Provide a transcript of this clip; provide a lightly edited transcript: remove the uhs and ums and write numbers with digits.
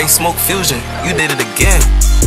Hey, Smoke Fusion, you did it again.